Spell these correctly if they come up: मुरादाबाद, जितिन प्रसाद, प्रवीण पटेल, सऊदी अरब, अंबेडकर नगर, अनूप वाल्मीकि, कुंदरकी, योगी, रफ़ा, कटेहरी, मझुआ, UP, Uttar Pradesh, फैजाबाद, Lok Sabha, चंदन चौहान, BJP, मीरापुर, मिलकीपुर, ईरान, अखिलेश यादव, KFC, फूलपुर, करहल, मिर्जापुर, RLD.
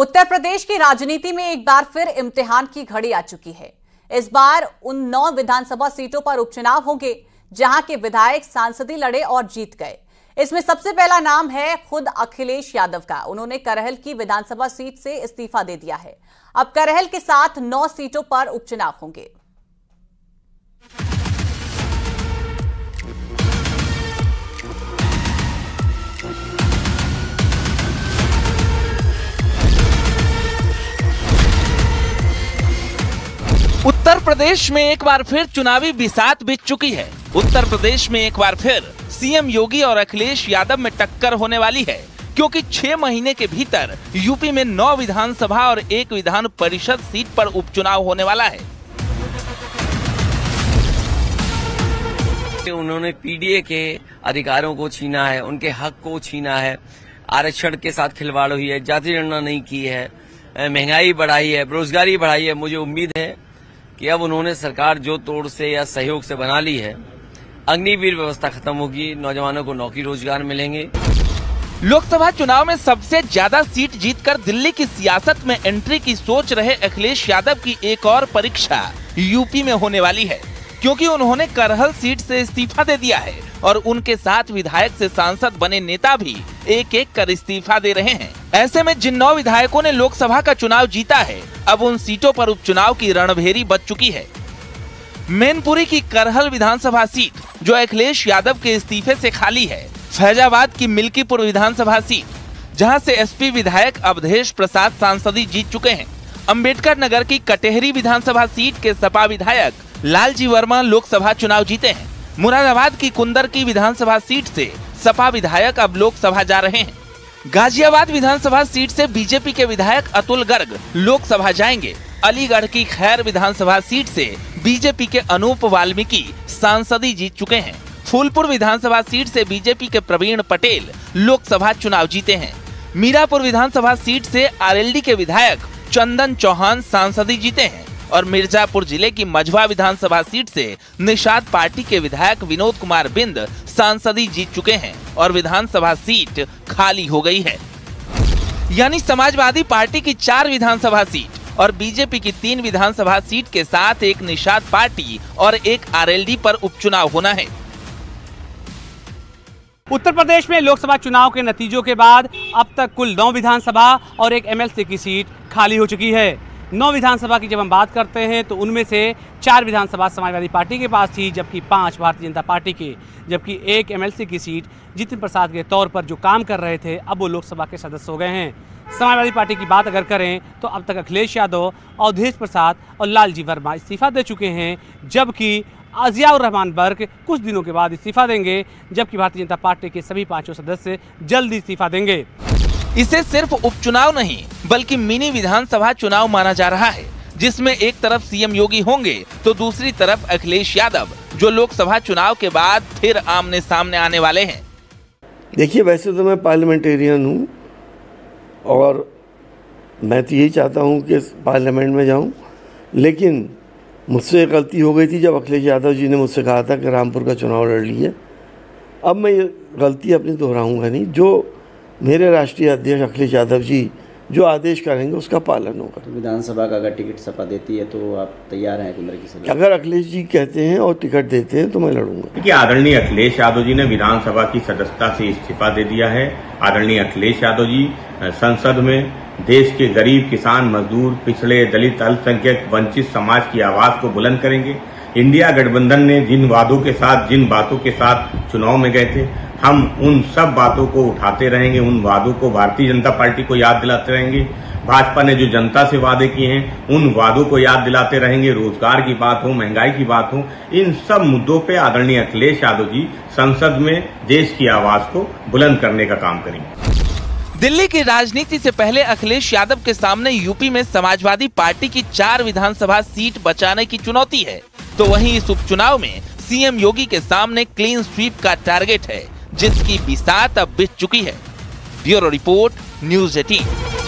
उत्तर प्रदेश की राजनीति में एक बार फिर इम्तिहान की घड़ी आ चुकी है। इस बार उन 9 विधानसभा सीटों पर उपचुनाव होंगे जहां के विधायक सांसदी लड़े और जीत गए। इसमें सबसे पहला नाम है खुद अखिलेश यादव का। उन्होंने करहल की विधानसभा सीट से इस्तीफा दे दिया है। अब करहल के साथ 9 सीटों पर उपचुनाव होंगे। उत्तर प्रदेश में एक बार फिर चुनावी बिसात बिछ चुकी है। उत्तर प्रदेश में एक बार फिर सीएम योगी और अखिलेश यादव में टक्कर होने वाली है, क्योंकि 6 महीने के भीतर यूपी में 9 विधानसभा और 1 विधान परिषद सीट पर उपचुनाव होने वाला है। उन्होंने पीडीए के अधिकारों को छीना है, उनके हक को छीना है, आरक्षण के साथ खिलवाड़ हुई है, जाति गणना नहीं की है, महंगाई बढ़ाई है, बेरोजगारी बढ़ाई है। मुझे उम्मीद है कि अब उन्होंने सरकार जो तोड़ से या सहयोग से बना ली है, अग्निवीर व्यवस्था खत्म होगी, नौजवानों को नौकरी रोजगार मिलेंगे। लोकसभा चुनाव में सबसे ज्यादा सीट जीतकर दिल्ली की सियासत में एंट्री की सोच रहे अखिलेश यादव की एक और परीक्षा यूपी में होने वाली है, क्योंकि उन्होंने करहल सीट से इस्तीफा दे दिया है और उनके साथ विधायक से सांसद बने नेता भी एक एक कर इस्तीफा दे रहे हैं। ऐसे में जिन 9 विधायकों ने लोकसभा का चुनाव जीता है, अब उन सीटों पर उपचुनाव की रणभेरी बच चुकी है। मेनपुरी की करहल विधानसभा सीट जो अखिलेश यादव के इस्तीफे से खाली है, फैजाबाद की मिलकीपुर विधानसभा सीट जहां से SP विधायक अवधेश प्रसाद सांसदी जीत चुके हैं, अंबेडकर नगर की कटेहरी विधानसभा सीट के सपा विधायक लालजी वर्मा लोकसभा चुनाव जीते हैं, मुरादाबाद की कुंदरकी विधानसभा सीट से सपा विधायक अब लोकसभा जा रहे हैं, गाजियाबाद विधानसभा सीट से बीजेपी के विधायक अतुल गर्ग लोकसभा जाएंगे, अलीगढ़ की खैर विधानसभा सीट से बीजेपी के अनूप वाल्मीकि सांसदी जीत चुके हैं, फूलपुर विधानसभा सीट से बीजेपी के प्रवीण पटेल लोकसभा चुनाव जीते हैं, मीरापुर विधानसभा सीट से RLD के विधायक चंदन चौहान सांसदी जीते हैं और मिर्जापुर जिले की मझुआ विधानसभा सीट से निषाद पार्टी के विधायक विनोद कुमार बिंद सांसदी जीत चुके हैं और विधानसभा सीट खाली हो गई है। यानी समाजवादी पार्टी की 4 विधानसभा सीट और बीजेपी की 3 विधानसभा सीट के साथ एक निषाद पार्टी और एक RLD पर उपचुनाव होना है। उत्तर प्रदेश में लोकसभा चुनाव के नतीजों के बाद अब तक कुल 9 विधानसभा और एक MLC की सीट खाली हो चुकी है। 9 विधानसभा की जब हम बात करते हैं तो उनमें से 4 विधानसभा समाजवादी पार्टी के पास थी, जबकि 5 भारतीय जनता पार्टी के, जबकि एक MLC की सीट जितिन प्रसाद के तौर पर जो काम कर रहे थे, अब वो लोकसभा के सदस्य हो गए हैं। समाजवादी पार्टी की बात अगर करें तो अब तक अखिलेश यादव, अवधेश प्रसाद और लालजी वर्मा इस्तीफा दे चुके हैं, जबकि अजियाउर रहमान बर्ग कुछ दिनों के बाद इस्तीफा देंगे, जबकि भारतीय जनता पार्टी के सभी 5 सदस्य जल्द इस्तीफा देंगे। इसे सिर्फ उपचुनाव नहीं बल्कि मिनी विधानसभा चुनाव माना जा रहा है, जिसमें एक तरफ सीएम योगी होंगे तो दूसरी तरफ अखिलेश यादव, जो लोकसभा चुनाव के बाद फिर आमने सामने आने वाले हैं। देखिए, वैसे तो मैं पार्लियामेंटेरियन हूँ और मैं तो यही चाहता हूँ कि पार्लियामेंट में जाऊँ, लेकिन मुझसे गलती हो गई थी जब अखिलेश यादव जी ने मुझसे कहा था कि रामपुर का चुनाव लड़ लिए। अब मैं ये गलती अपनी दोहराऊँगा नहीं। जो मेरे राष्ट्रीय अध्यक्ष अखिलेश यादव जी जो आदेश करेंगे उसका पालन होगा। विधानसभा का अगर टिकट सपा देती है तो आप तैयार हैं कुंदरकी से? अगर अखिलेश जी कहते हैं और टिकट देते हैं तो मैं लड़ूंगा। कि आदरणीय अखिलेश यादव जी ने विधानसभा की सदस्यता से इस्तीफा दे दिया है। आदरणीय अखिलेश यादव जी संसद में देश के गरीब, किसान, मजदूर, पिछड़े, दलित, अल्पसंख्यक, वंचित समाज की आवाज को बुलंद करेंगे। इंडिया गठबंधन ने जिन वादों के साथ, जिन बातों के साथ चुनाव में गए थे, हम उन सब बातों को उठाते रहेंगे, उन वादों को भारतीय जनता पार्टी को याद दिलाते रहेंगे। भाजपा ने जो जनता से वादे किए हैं उन वादों को याद दिलाते रहेंगे। रोजगार की बात हो, महंगाई की बात हो, इन सब मुद्दों पे आदरणीय अखिलेश यादव जी संसद में देश की आवाज को बुलंद करने का काम करेंगे। दिल्ली की राजनीति से पहले अखिलेश यादव के सामने यूपी में समाजवादी पार्टी की 4 विधानसभा सीट बचाने की चुनौती है, तो वहीं इस उपचुनाव में सीएम योगी के सामने क्लीन स्वीप का टारगेट है, जिसकी बिसात अब बिछ चुकी है। Bureau report, news 18।